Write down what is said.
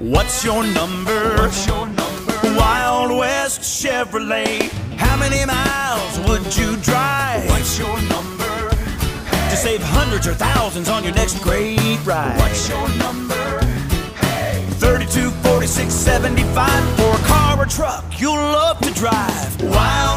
What's your number? What's your number? Wild West Chevrolet. How many miles would you drive? What's your number? Hey. To save hundreds or thousands on your next great ride. What's your number? Hey. 32, 46, 75 for a car or truck you'll love to drive. Wild